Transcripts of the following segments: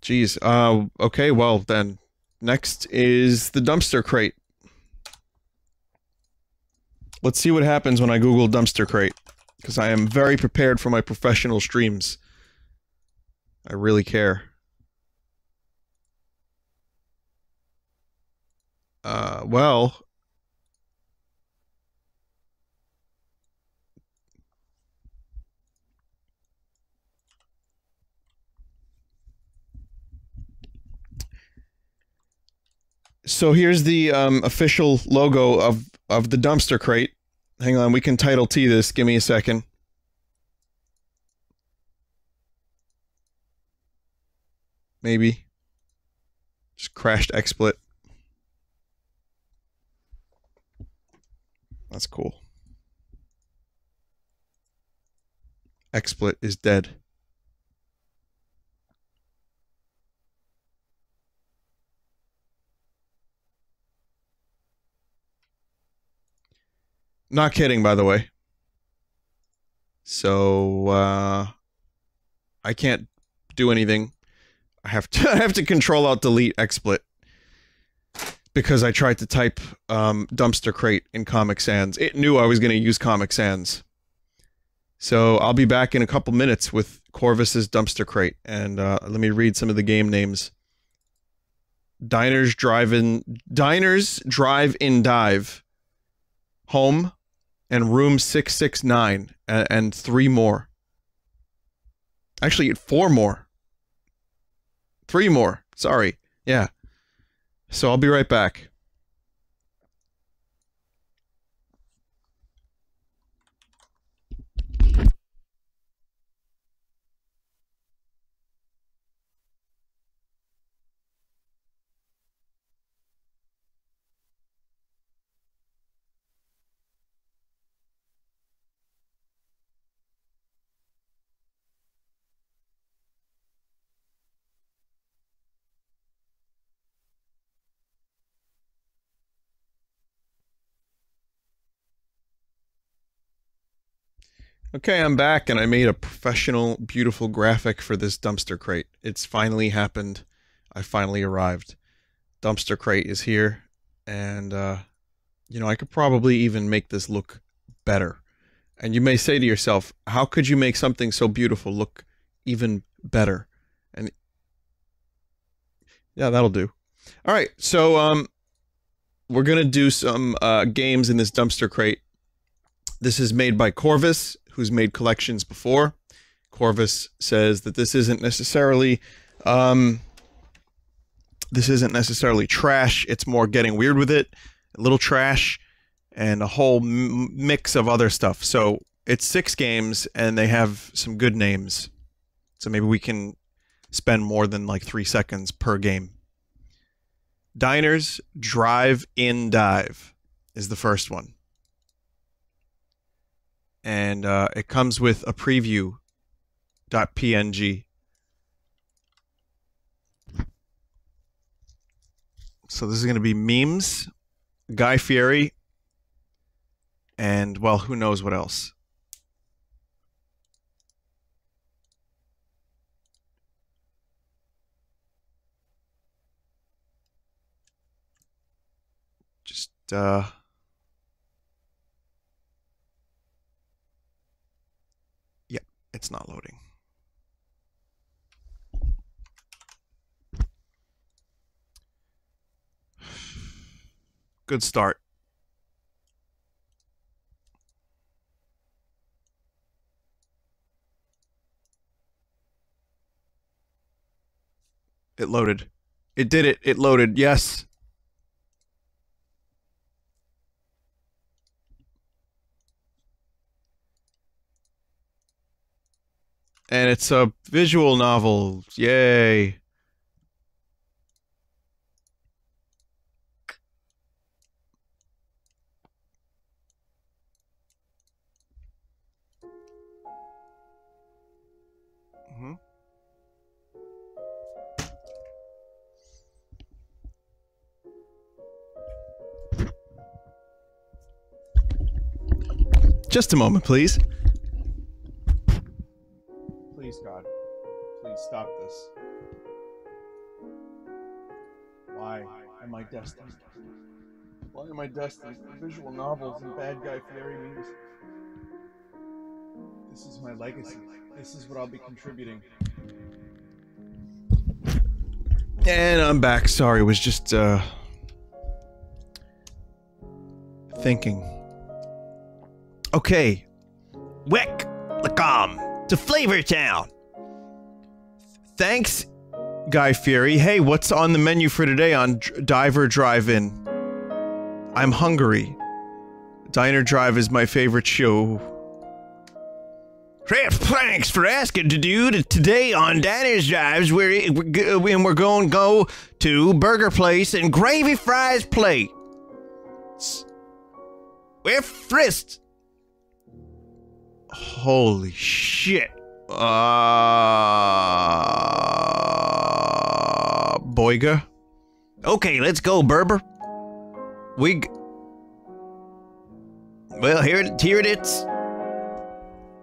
Geez. Okay, well then. Next is the dumpster crate. Let's see what happens when I Google dumpster crate, because I am very prepared for my professional streams. I really care. Well... So here's the official logo of the dumpster crate. Hang on, we can title T this. Give me a second. Maybe. Just crashed XSplit. That's cool. XSplit is dead. Not kidding, by the way. So, I can't do anything. I have to Control-Alt-Delete XSplit. Because I tried to type, dumpster crate in Comic Sans. It knew I was gonna use Comic Sans. So, I'll be back in a couple minutes with Corvus's dumpster crate. And, let me read some of the game names. Diners, Drive in Dive. Home. And room 669, and 3 more. Actually, 4 more. 3 more, sorry. Yeah. So I'll be right back. Okay, I'm back, and I made a professional, beautiful graphic for this dumpster crate. It's finally happened. I finally arrived. Dumpster crate is here, and, you know, I could probably even make this look better. And you may say to yourself, how could you make something so beautiful look even better? And, yeah, that'll do. Alright, so, we're gonna do some, games in this dumpster crate. This is made by Corvus, who's made collections before. Corvus says that this isn't necessarily trash, it's more getting weird with it, a little trash, and a whole mix of other stuff. So, it's 6 games, and they have some good names. So maybe we can spend more than like 3 seconds per game. Diners Drive in Dive is the first one. And, it comes with a preview.png. So this is going to be memes, Guy Fieri, and, well, who knows what else. Just, it's not loading. Good start. It loaded. It did it. It loaded. Yes. And it's a visual novel. Yay. Mm-hmm. Just a moment, please. Please, God. Please stop this. Why am I destined? Why am I destined? Visual novels and bad Guy Fieri music. This is my legacy. This is what I'll be contributing. And I'm back. Sorry, I was just thinking. Okay. Wick, Lacom, to Flavortown. Thanks, Guy Fieri. Hey, what's on the menu for today on Diver Drive-In? I'm hungry. Diner Drive is my favorite show. Thanks for asking, dude. Today on Diners Drives, we're going to go to Burger Place and Gravy Fries Plate. We're frisked. Holy shit. Boyga. Okay, let's go, Berber. Well, here it is.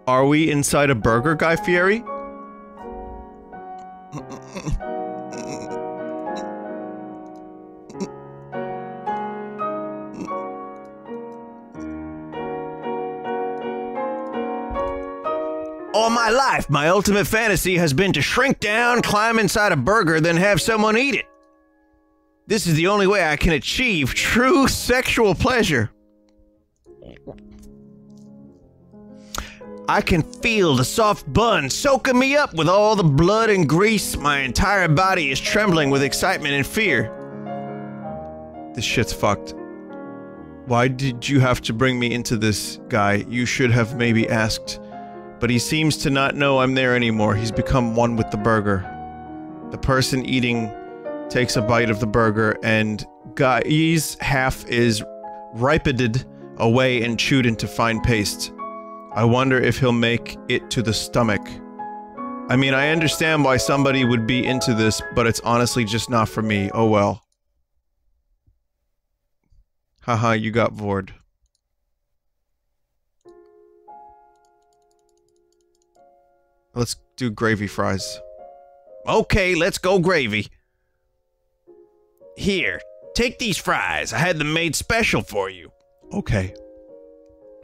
Are we inside a burger, Guy Fieri? All my life, my ultimate fantasy has been to shrink down, climb inside a burger, then have someone eat it. This is the only way I can achieve true sexual pleasure. I can feel the soft bun soaking me up with all the blood and grease. My entire body is trembling with excitement and fear. This shit's fucked. Why did you have to bring me into this, Guy? You should have maybe asked. But he seems to not know I'm there anymore. He's become one with the burger. The person eating takes a bite of the burger and Guy's half is ripened away and chewed into fine paste. I wonder if he'll make it to the stomach. I mean, I understand why somebody would be into this, but it's honestly just not for me. Oh well. Haha, you got bored. Let's do gravy fries. Okay, let's go gravy. Here, take these fries. I had them made special for you. Okay.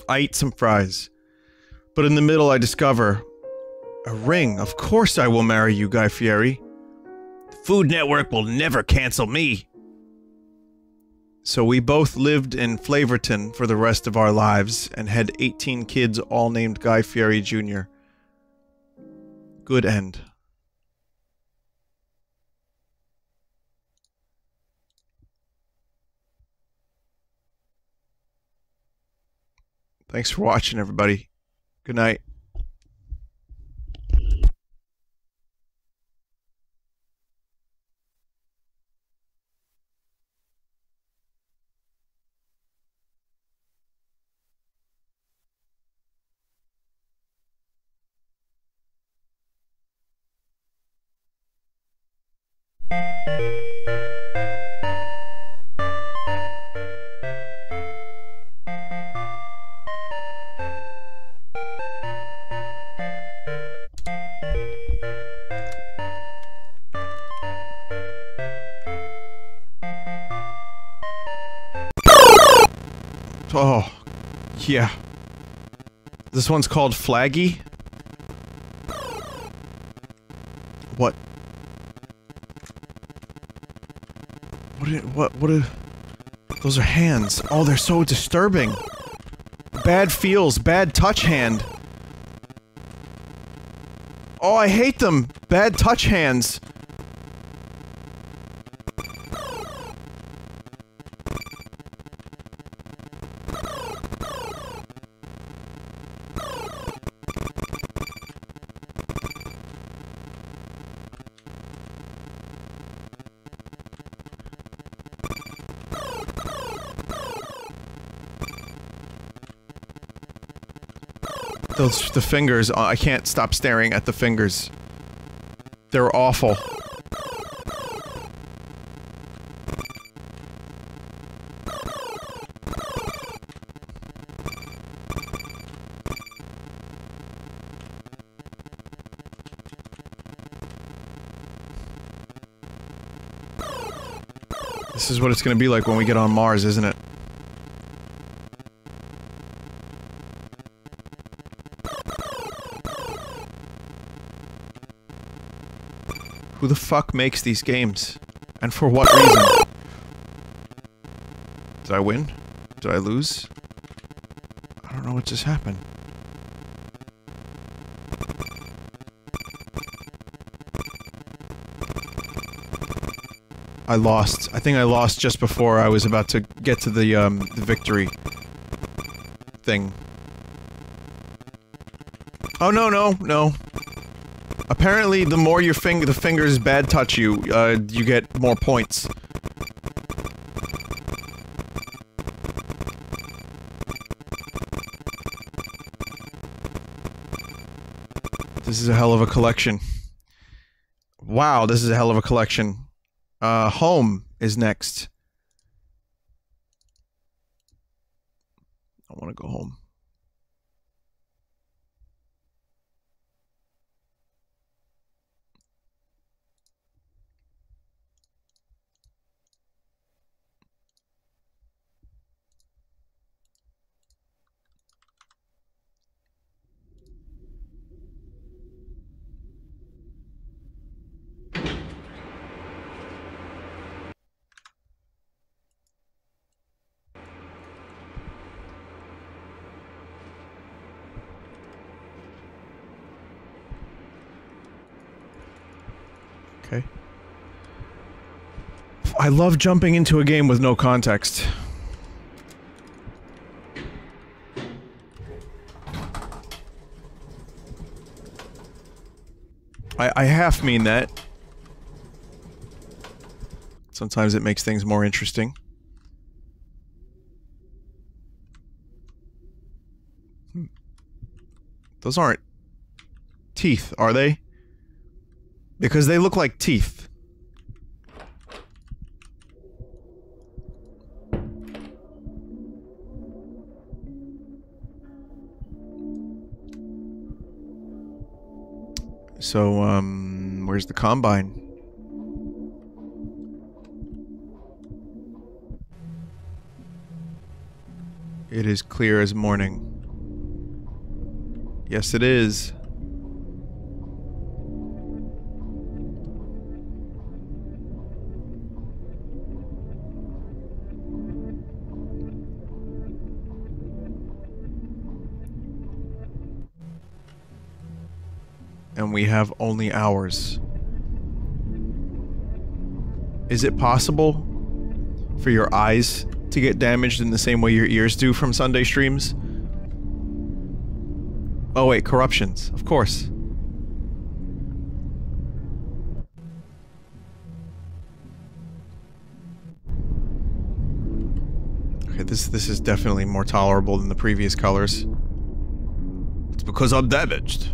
I eat some fries. But in the middle, I discover a ring. Of course I will marry you, Guy Fieri. The Food Network will never cancel me. So we both lived in Flavortown for the rest of our lives and had 18 kids, all named Guy Fieri Jr. Good end. Thanks for watching, everybody. Good night. Oh, yeah. This one's called Flaggy. What? Those are hands. Oh, they're so disturbing. Bad feels, bad touch hand. Oh, I hate them. Bad touch hands. The fingers, I can't stop staring at the fingers. They're awful. This is what it's gonna be like when we get on Mars, isn't it? Who the fuck makes these games? And for what reason? Did I win? Did I lose? I don't know what just happened. I lost. I think I lost just before I was about to get to the victory thing. Oh, no, no, no. Apparently, the more your fingers bad touch you, you get more points. This is a hell of a collection. Wow, this is a hell of a collection. Home is next. I want to go home. I love jumping into a game with no context. I half mean that. Sometimes it makes things more interesting. Those aren't teeth, are they? Because they look like teeth. So, where's the combine? It is clear as morning. Yes, it is. And we have only hours. Is it possible for your eyes to get damaged in the same way your ears do from Sunday streams? Oh wait, corruptions, of course. Okay, this is definitely more tolerable than the previous colors. It's because I'm damaged.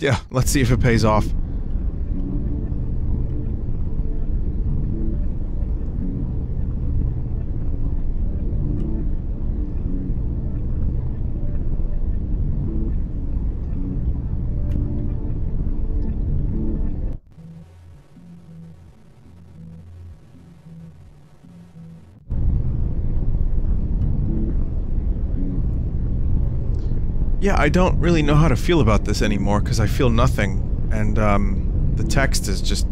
Yeah, let's see if it pays off. Yeah, I don't really know how to feel about this anymore, because I feel nothing, and, the text is just...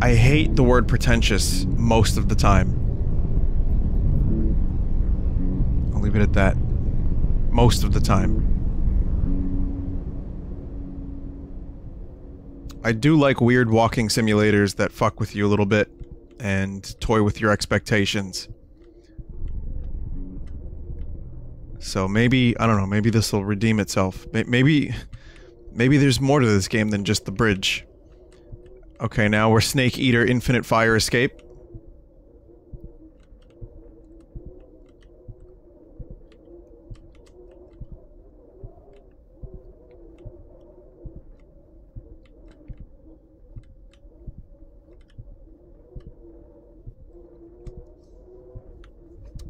I hate the word pretentious most of the time. I'll leave it at that. Most of the time. I do like weird walking simulators that fuck with you a little bit, and toy with your expectations. So maybe, I don't know, maybe this will redeem itself. Maybe there's more to this game than just the bridge. Okay, now we're Snake Eater Infinite Fire Escape.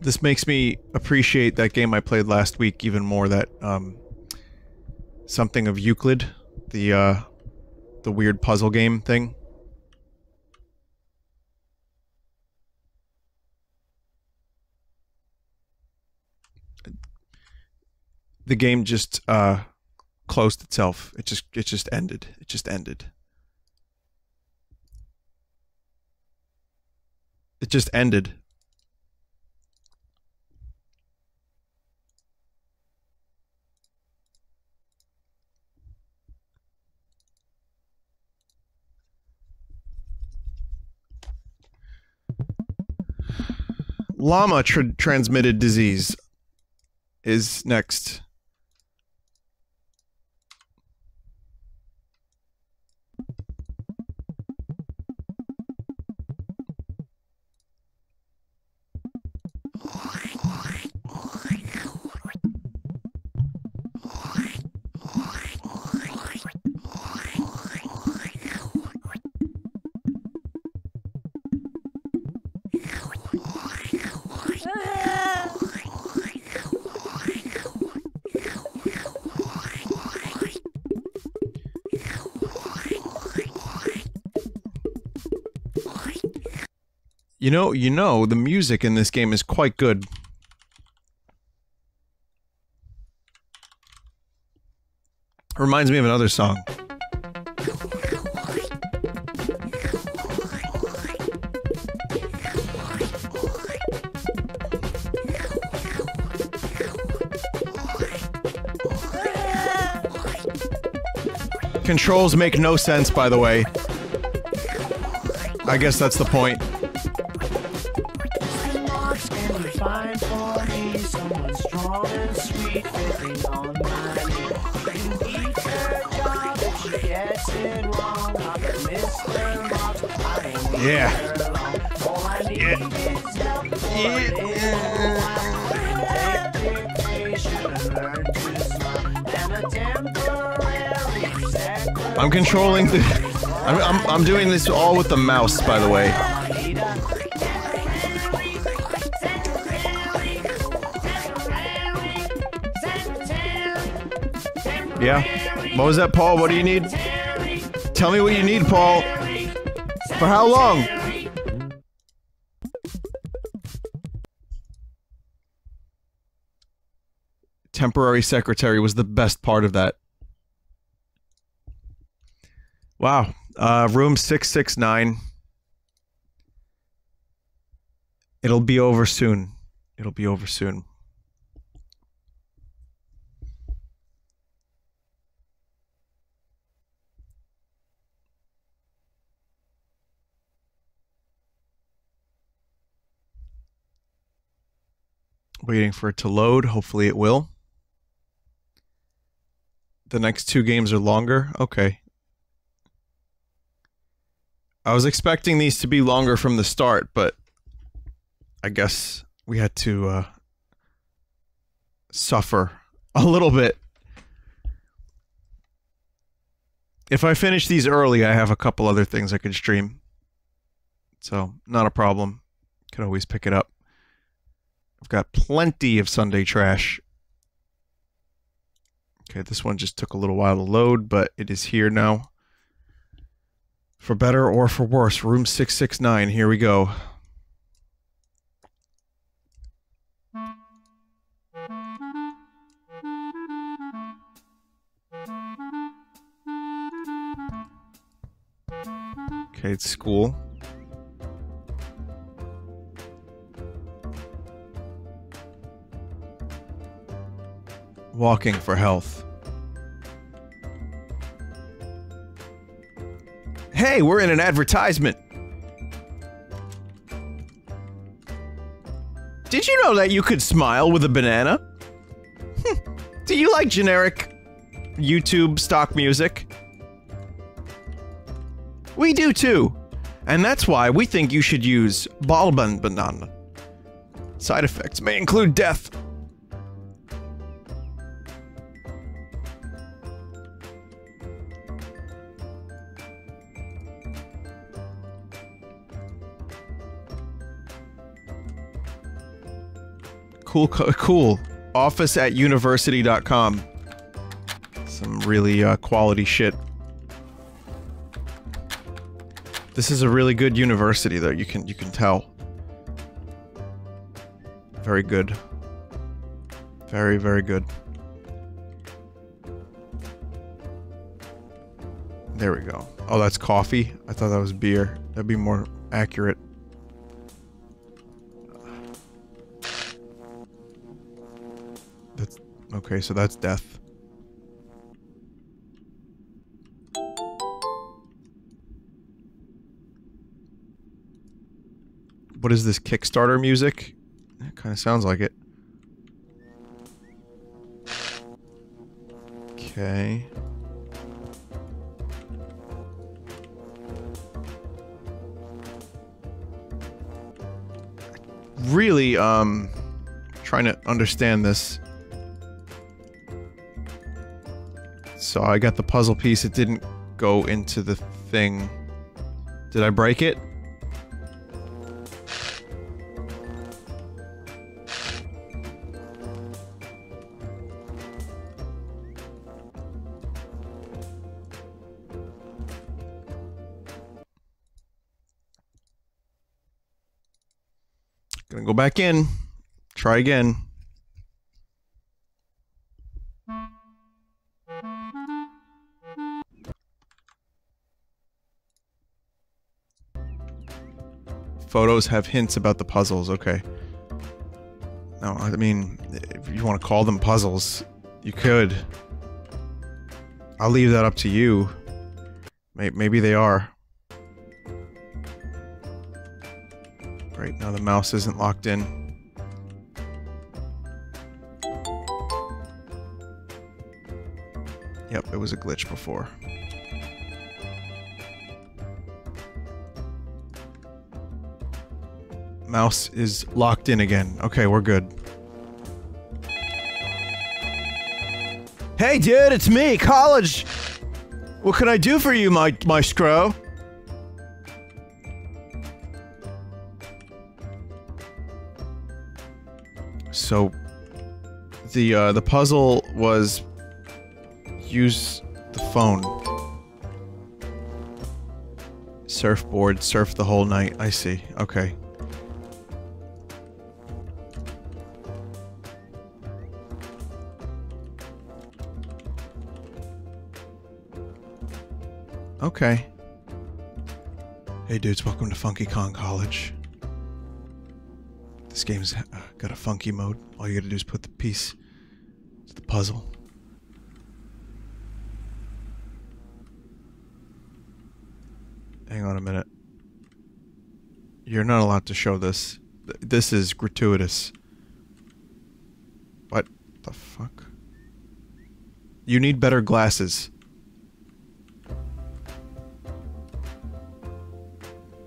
this makes me appreciate that game I played last week even more, that something of Euclid, the weird puzzle game thing. The game just closed itself. It just ended. It just ended. It just ended. Llama Transmitted Disease is next. You know, the music in this game is quite good. Reminds me of another song. Controls make no sense, by the way. I guess that's the point. Yeah. Yeah. I'm controlling the... I'm doing this all with the mouse, by the way. Yeah. What was that, Paul? What do you need? Tell me what you need, Paul. For how long? Temporary secretary was the best part of that. Wow. Room 669. It'll be over soon. It'll be over soon. Waiting for it to load. Hopefully it will. The next two games are longer? Okay. I was expecting these to be longer from the start, but I guess we had to suffer a little bit. If I finish these early, I have a couple other things I can stream. So, not a problem. Can always pick it up. I've got plenty of Sunday trash. Okay, this one just took a little while to load, but it is here now. For better or for worse, room 669, here we go. Okay, it's school. Walking for health. Hey, we're in an advertisement! Did you know that you could smile with a banana? Do you like generic YouTube stock music? We do too! And that's why we think you should use Balban Banana. Side effects may include death. cool. office@university.com. Some really quality shit. This is a really good university though, you can tell. Very good. Very, very good. There we go. Oh, that's coffee? I thought that was beer. That'd be more accurate. That's... okay, so that's death. What is this Kickstarter music? It kind of sounds like it. Okay. Really, trying to understand this. So I got the puzzle piece. It didn't go into the thing. Did I break it? Gonna go back in. Try again. Photos have hints about the puzzles, okay. No, I mean, if you want to call them puzzles, you could. I'll leave that up to you. Maybe they are. Right now, the mouse isn't locked in. Yep, it was a glitch before. Mouse is locked in again. Okay, we're good. Hey, dude, it's me, college! What can I do for you, my scro? So, the puzzle was use the phone. Surfboard, surf the whole night. I see. Okay. Okay. Hey dudes, welcome to Funky Kong College. This game's got a funky mode. All you gotta do is put the piece to the puzzle. Hang on a minute. You're not allowed to show this. This is gratuitous. What the fuck? You need better glasses.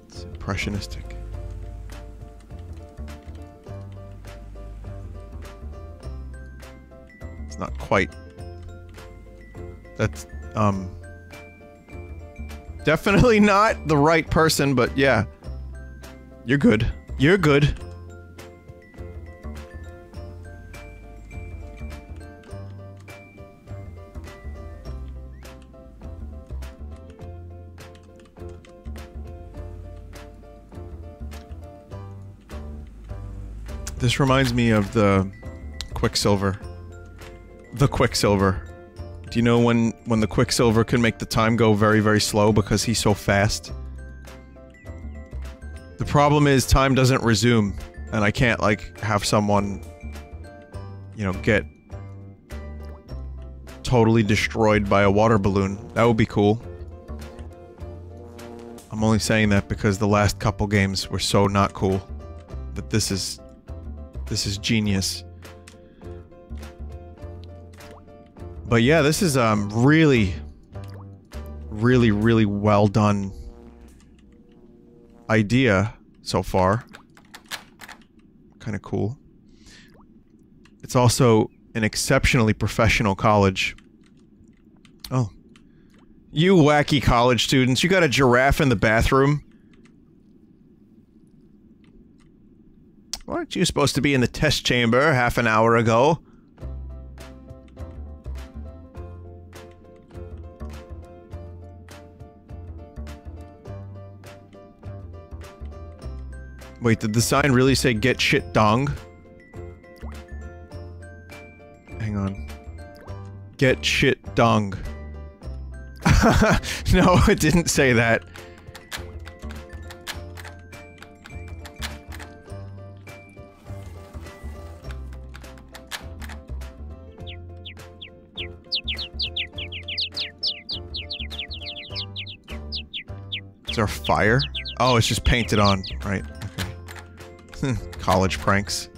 It's impressionistic. Not quite. That's, definitely not the right person, but yeah. You're good. You're good. This reminds me of the Quicksilver. The Quicksilver. Do you know when the Quicksilver can make the time go very, very slow because he's so fast? The problem is time doesn't resume, and I can't, like, have someone, you know, get totally destroyed by a water balloon. That would be cool. I'm only saying that because the last couple games were so not cool. That this is genius. But yeah, this is, really, really, really well done idea so far. Kind of cool. It's also an exceptionally professional college. Oh. You wacky college students, you got a giraffe in the bathroom? Weren't you supposed to be in the test chamber half an hour ago? Wait, did the sign really say get shit dong? Hang on. Get shit dong. No, it didn't say that. Is there a fire? Oh, it's just painted on, right? College pranks.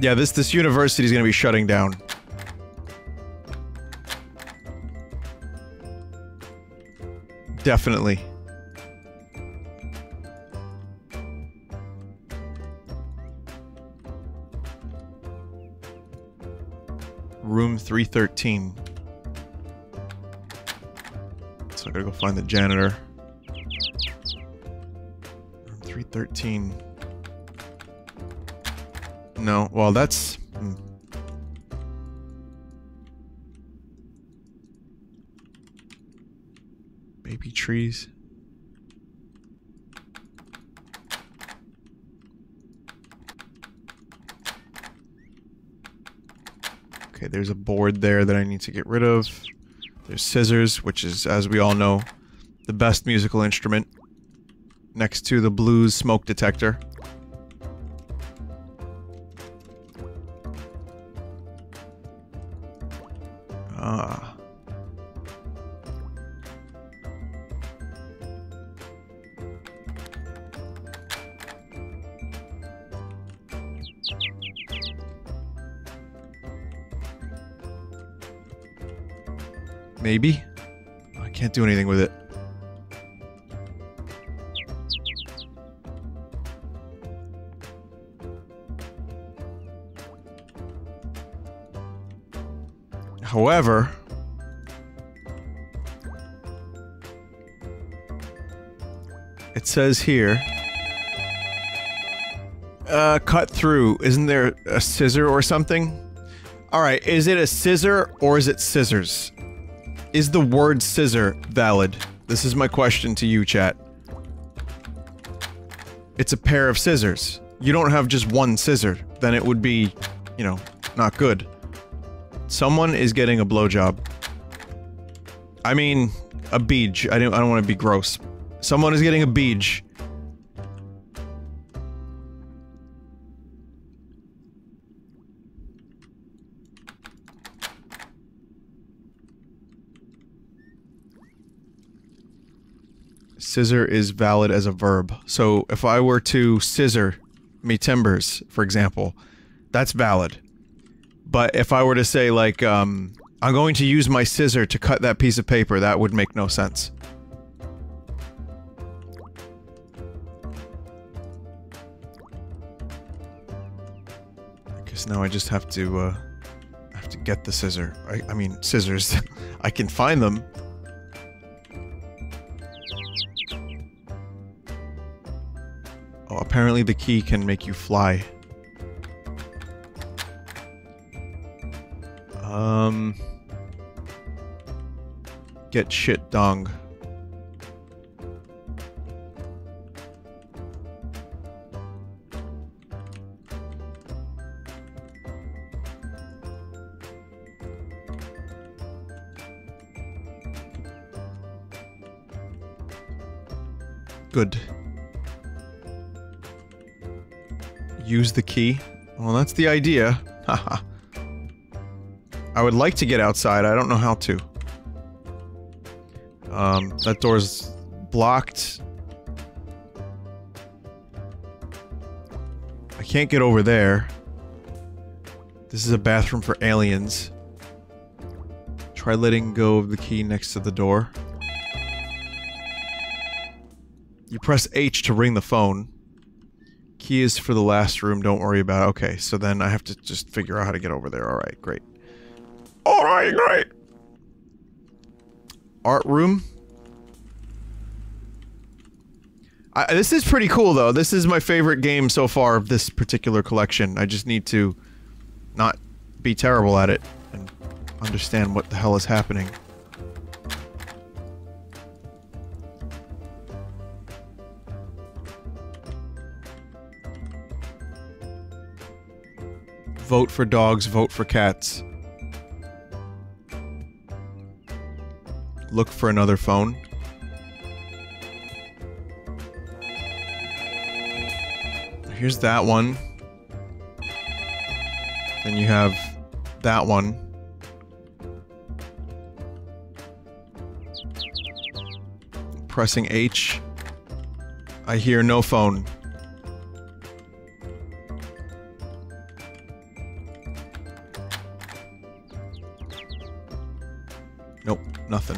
Yeah, this university is gonna be shutting down. Definitely. Room 313. So I gotta go find the janitor. Room 313. No, well, that's... Baby trees. Okay, there's a board there that I need to get rid of. There's scissors, which is, as we all know, the best musical instrument. Next to the blues smoke detector. Maybe? I can't do anything with it. However... It says here... cut through. Isn't there a scissor or something? Alright, is it a scissor or is it scissors? Is the word scissor valid? This is my question to you, chat. It's a pair of scissors. You don't have just one scissor. Then it would be, you know, not good. Someone is getting a blowjob. I mean, a beej. I don't want to be gross. Someone is getting a beej. Scissor is valid as a verb. So, if I were to scissor me timbers, for example, that's valid. But if I were to say, like, I'm going to use my scissor to cut that piece of paper, that would make no sense. I guess now I just have to get the scissor. I mean, scissors. I can find them. Apparently the key can make you fly. Get shit dong. Good. Use the key. Well, that's the idea. Haha. I would like to get outside. I don't know how to. That door's blocked. I can't get over there. This is a bathroom for aliens. Try letting go of the key next to the door. You press H to ring the phone. Key is for the last room, don't worry about it. Okay, so then I have to just figure out how to get over there. Alright, great. Alright, great! Art room? This is pretty cool, though. This is my favorite game so far of this particular collection. I just need to not be terrible at it and understand what the hell is happening. Vote for dogs, vote for cats. Look for another phone. Here's that one. Then you have that one. Pressing H. I hear no phone. Nope, nothing.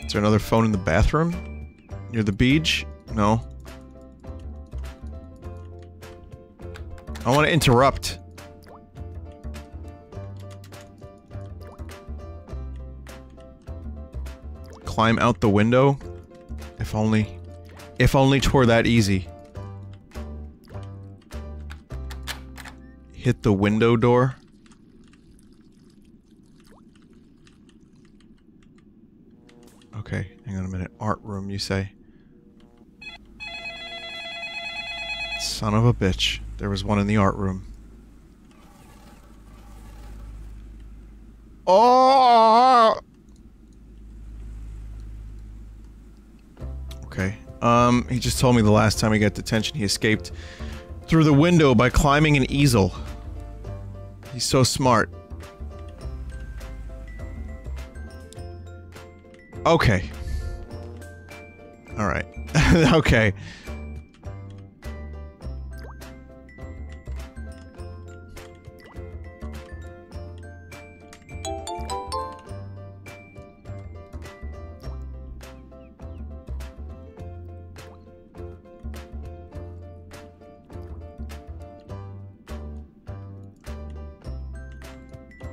Is there another phone in the bathroom? Near the beach? No. I want to interrupt. Climb out the window? If only... if only it were that easy. Hit the window door? Okay, hang on a minute. Art room, you say? Son of a bitch. There was one in the art room. Oh! Okay. He just told me the last time he got detention, he escaped through the window by climbing an easel. He's so smart. Okay. Alright. Okay.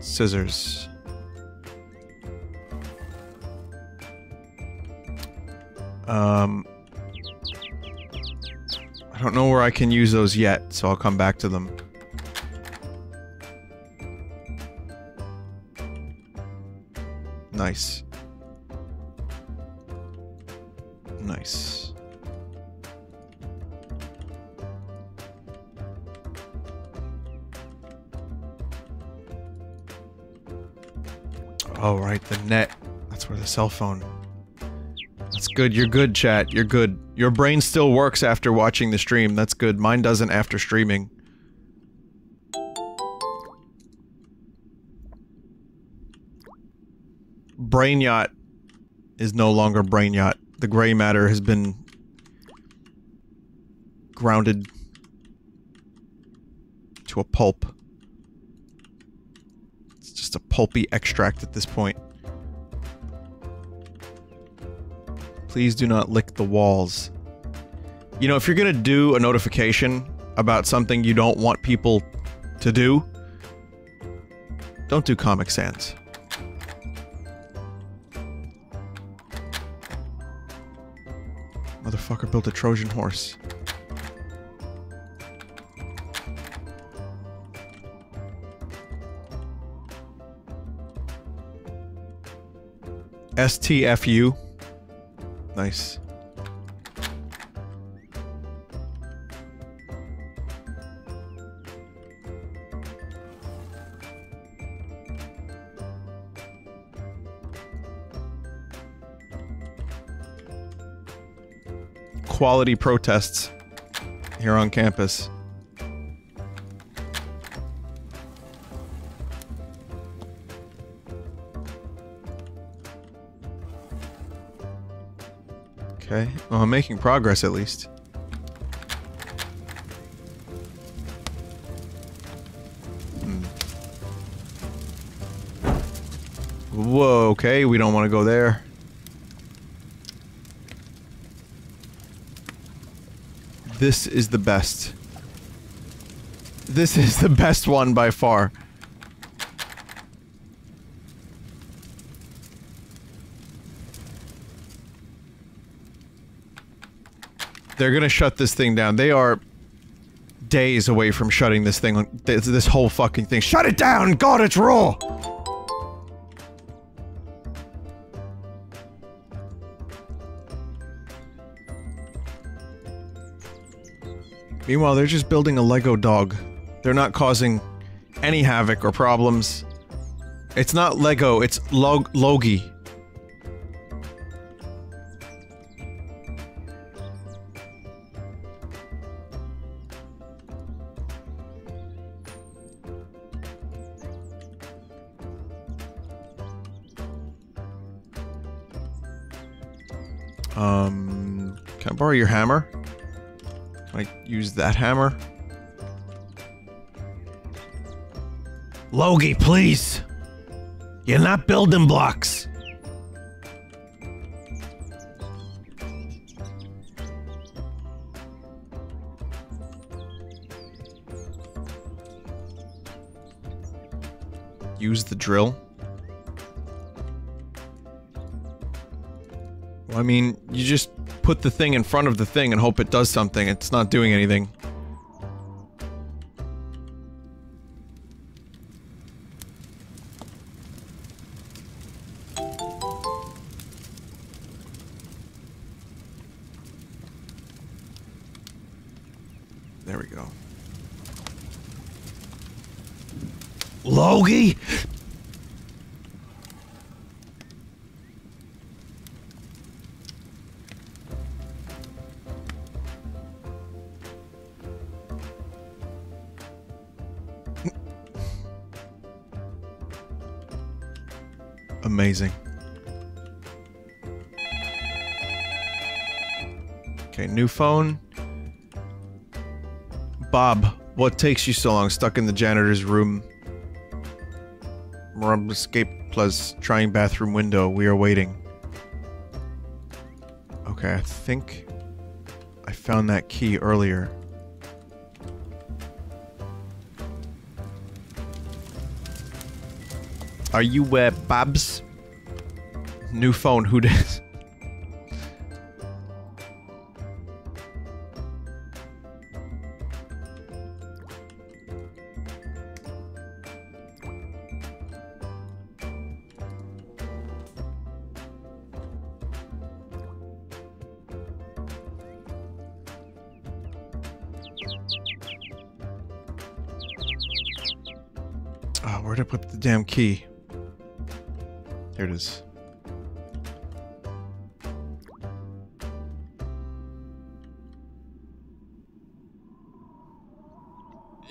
Scissors. I don't know where I can use those yet, so I'll come back to them. Nice. Nice. Oh, right, the net. That's where the cell phone... That's good, you're good, chat, you're good. Your brain still works after watching the stream, that's good. Mine doesn't after streaming. Brain Yacht is no longer Brain Yacht. The gray matter has been... grounded... to a pulp. It's just a pulpy extract at this point. Please do not lick the walls. You know, if you're gonna do a notification about something you don't want people to do, don't do Comic Sans. Motherfucker built a Trojan horse. STFU. Nice. Quality protests here on campus. Okay, well, I'm making progress at least. Whoa, okay, we don't want to go there. This is the best. This is the best one by far. They're gonna shut this thing down. They are days away from shutting this thing on this whole fucking thing. Shut it down! God, it's raw! Meanwhile, they're just building a Lego dog. They're not causing any havoc or problems. It's not Lego, it's Logie. Can I borrow your hammer? Can I use that hammer? Logie, please! You're not building blocks! Use the drill. I mean, you just put the thing in front of the thing and hope it does something. It's not doing anything. There we go. Logie? Amazing. Okay, new phone. Bob, what takes you so long? Stuck in the janitor's room. Rumble escape plus trying bathroom window. We are waiting. Okay, I think I found that key earlier. Are you Babs? New phone, who dis? Ah, oh, where'd I put the damn key? Here it is.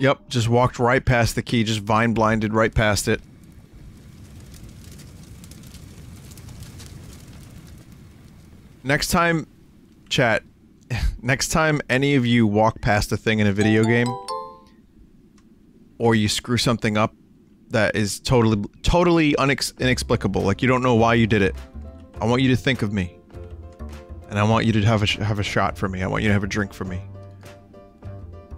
Yep, just walked right past the key, just vine-blinded right past it. Next time, chat, next time any of you walk past a thing in a video game, or you screw something up, that is totally inexplicable. Like, you don't know why you did it. I want you to think of me. And I want you to have a shot for me. I want you to have a drink for me.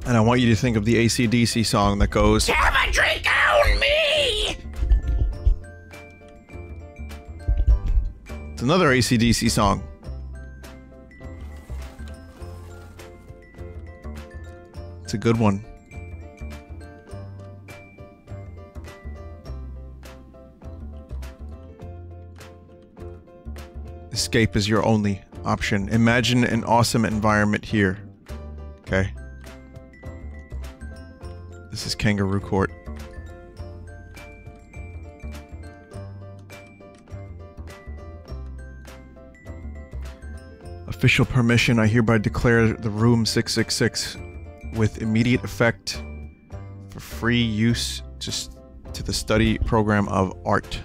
And I want you to think of the AC/DC song that goes, "Have a drink on me!" It's another AC/DC song. It's a good one. Escape is your only option. Imagine an awesome environment here. Okay. This is Kangaroo Court. Official permission. I hereby declare the room 666 with immediate effect for free use to the study program of art.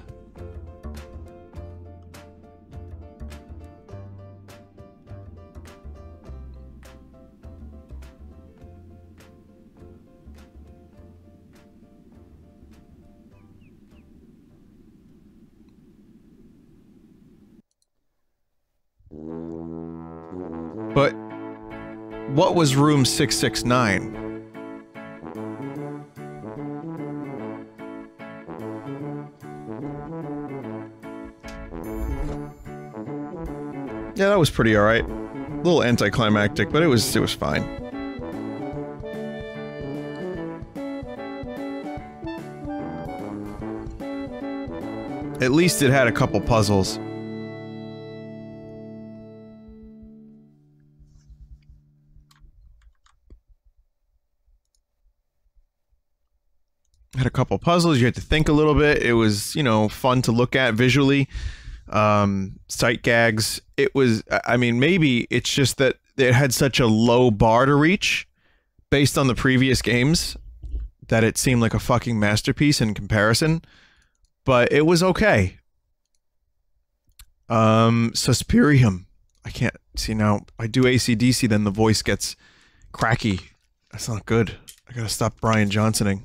But what was room 669? Yeah, that was pretty alright. little anticlimactic, but it was fine. At least it had a couple puzzles. Had a couple puzzles, you had to think a little bit. It was, you know, fun to look at visually. Sight gags. It was, I mean, maybe it's just that it had such a low bar to reach based on the previous games that it seemed like a fucking masterpiece in comparison, but it was okay. Suspirium. I can't see now. I do AC/DC, then the voice gets cracky. That's not good. I gotta stop Brian Johnsoning.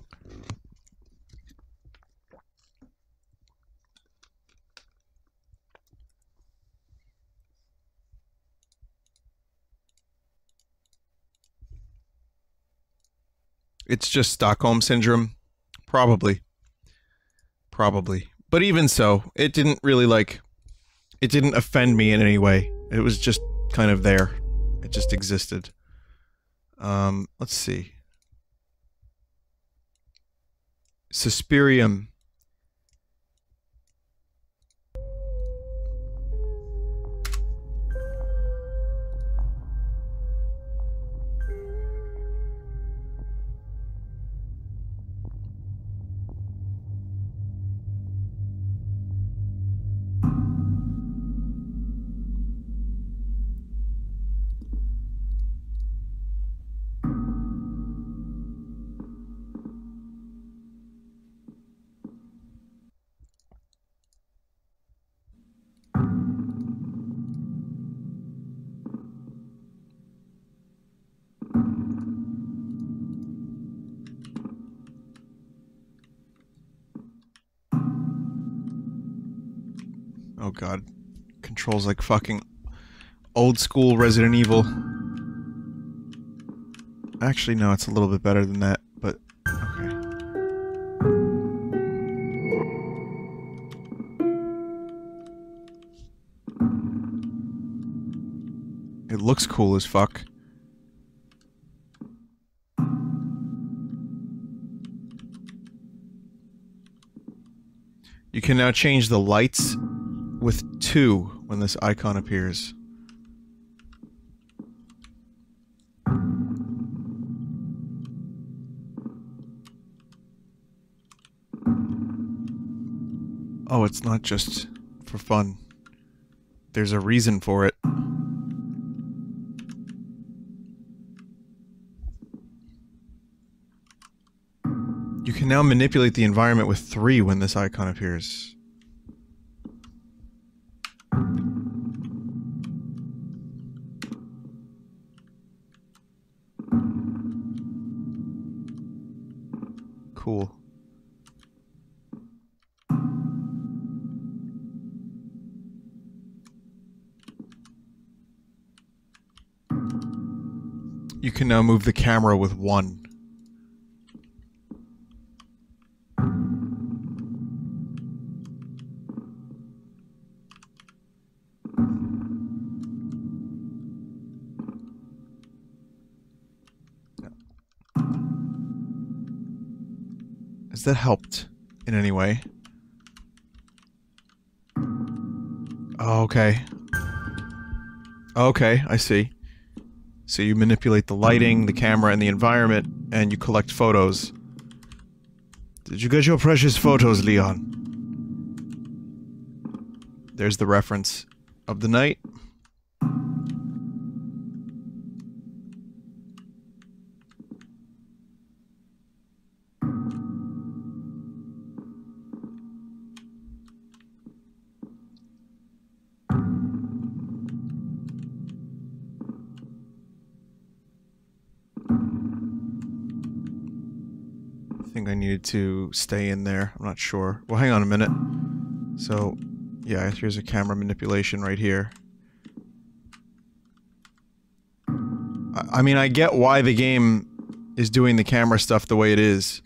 It's just Stockholm Syndrome. Probably. Probably. But even so, it didn't really, like... It didn't offend me in any way. It was just kind of there. It just existed. Let's see. Suspirium. Oh god. Controls like fucking old school Resident Evil. Actually, no, it's a little bit better than that, but okay. It looks cool as fuck. You can now change the lights with 2 when this icon appears. Oh, it's not just for fun. There's a reason for it. You can now manipulate the environment with 3 when this icon appears. Cool. You can now move the camera with 1. Has that helped in any way? Oh, okay. Okay, I see. So you manipulate the lighting, the camera, and the environment, and you collect photos. Did you get your precious photos, Leon? There's the reference of the night. To stay in there. I'm not sure. Well, hang on a minute. So, yeah, here's a camera manipulation right here. I mean, I get why the game is doing the camera stuff the way it is.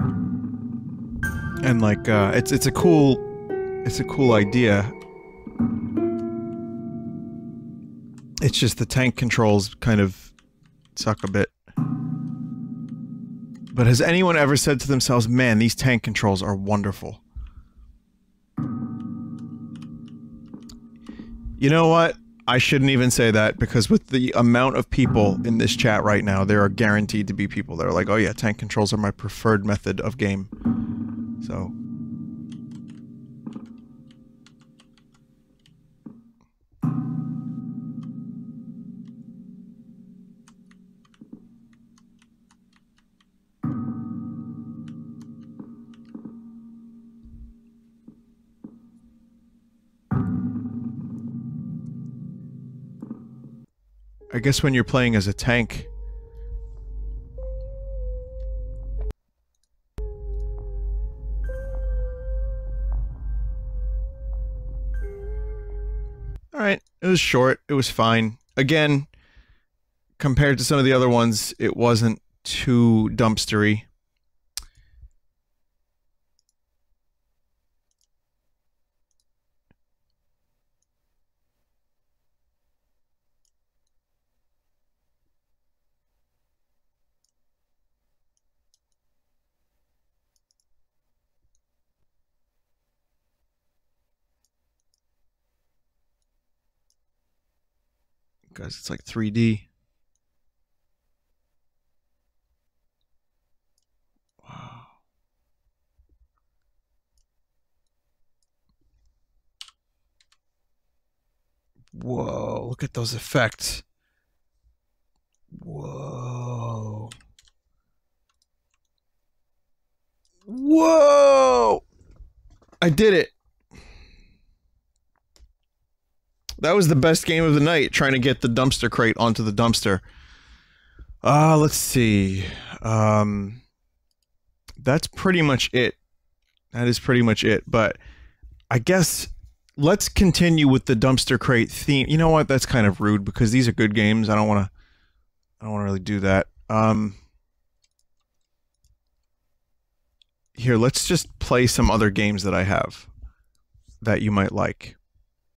And like, it's a cool idea. It's just the tank controls kind of suck a bit. But has anyone ever said to themselves, man, these tank controls are wonderful? You know what? I shouldn't even say that, because with the amount of people in this chat right now, there are guaranteed to be people that are like, oh yeah, tank controls are my preferred method of game. So... I guess when you're playing as a tank, alright, it was short, it was fine. Again, compared to some of the other ones, it wasn't too dumpstery. Guys, it's like 3D. Wow. Whoa, look at those effects. Whoa. Whoa! I did it. That was the best game of the night, trying to get the dumpster crate onto the dumpster. Let's see. That's pretty much it. That is pretty much it, but I guess let's continue with the dumpster crate theme. You know what? That's kind of rude, because these are good games. I don't want to really do that. Here, let's just play some other games that I have that you might like.